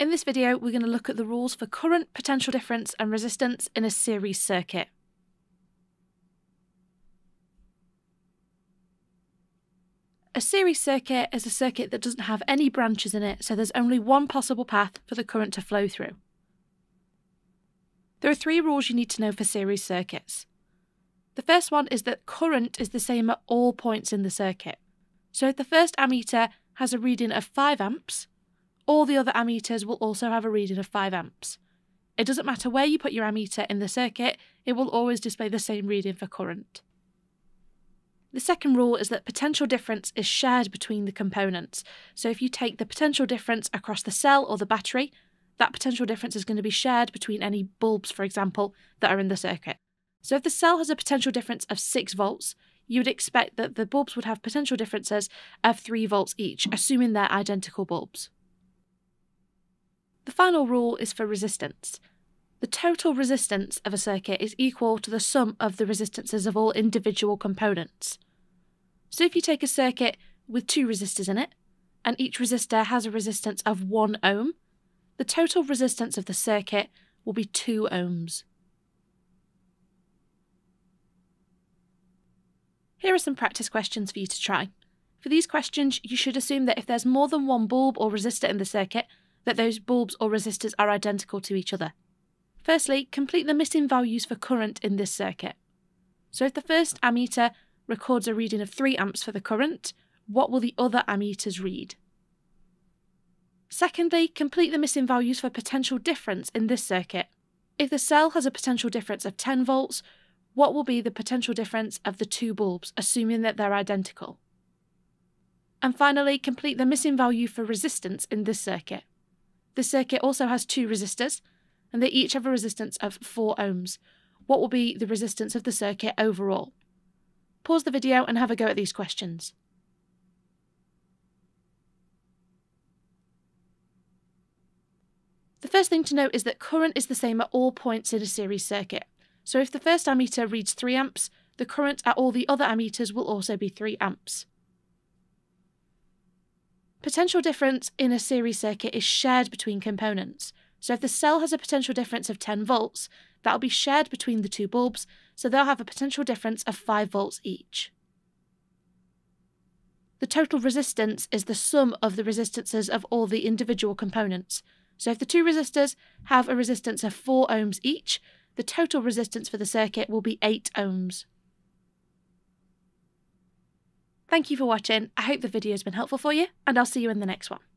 In this video, we're going to look at the rules for current, potential difference and resistance in a series circuit. A series circuit is a circuit that doesn't have any branches in it, so there's only one possible path for the current to flow through. There are three rules you need to know for series circuits. The first one is that current is the same at all points in the circuit. So if the first ammeter has a reading of 5 amps, all the other ammeters will also have a reading of 5 amps. It doesn't matter where you put your ammeter in the circuit, it will always display the same reading for current. The second rule is that potential difference is shared between the components. So if you take the potential difference across the cell or the battery, that potential difference is going to be shared between any bulbs, for example, that are in the circuit. So if the cell has a potential difference of 6 volts, you would expect that the bulbs would have potential differences of 3 volts each, assuming they're identical bulbs. The final rule is for resistance. The total resistance of a circuit is equal to the sum of the resistances of all individual components. So if you take a circuit with 2 resistors in it, and each resistor has a resistance of 1 ohm, the total resistance of the circuit will be 2 ohms. Here are some practice questions for you to try. For these questions, you should assume that if there's more than one bulb or resistor in the circuit, that those bulbs or resistors are identical to each other. Firstly, complete the missing values for current in this circuit. So if the first ammeter records a reading of 3 amps for the current, what will the other ammeters read? Secondly, complete the missing values for potential difference in this circuit. If the cell has a potential difference of 10 volts, what will be the potential difference of the 2 bulbs, assuming that they're identical? And finally, complete the missing value for resistance in this circuit. The circuit also has 2 resistors, and they each have a resistance of 4 ohms. What will be the resistance of the circuit overall? Pause the video and have a go at these questions. The first thing to note is that current is the same at all points in a series circuit. So if the first ammeter reads 3 amps, the current at all the other ammeters will also be 3 amps. Potential difference in a series circuit is shared between components. So if the cell has a potential difference of 10 volts, that will be shared between the 2 bulbs, so they'll have a potential difference of 5 volts each. The total resistance is the sum of the resistances of all the individual components. So if the 2 resistors have a resistance of 4 ohms each, the total resistance for the circuit will be 8 ohms. Thank you for watching. I hope the video has been helpful for you, and I'll see you in the next one.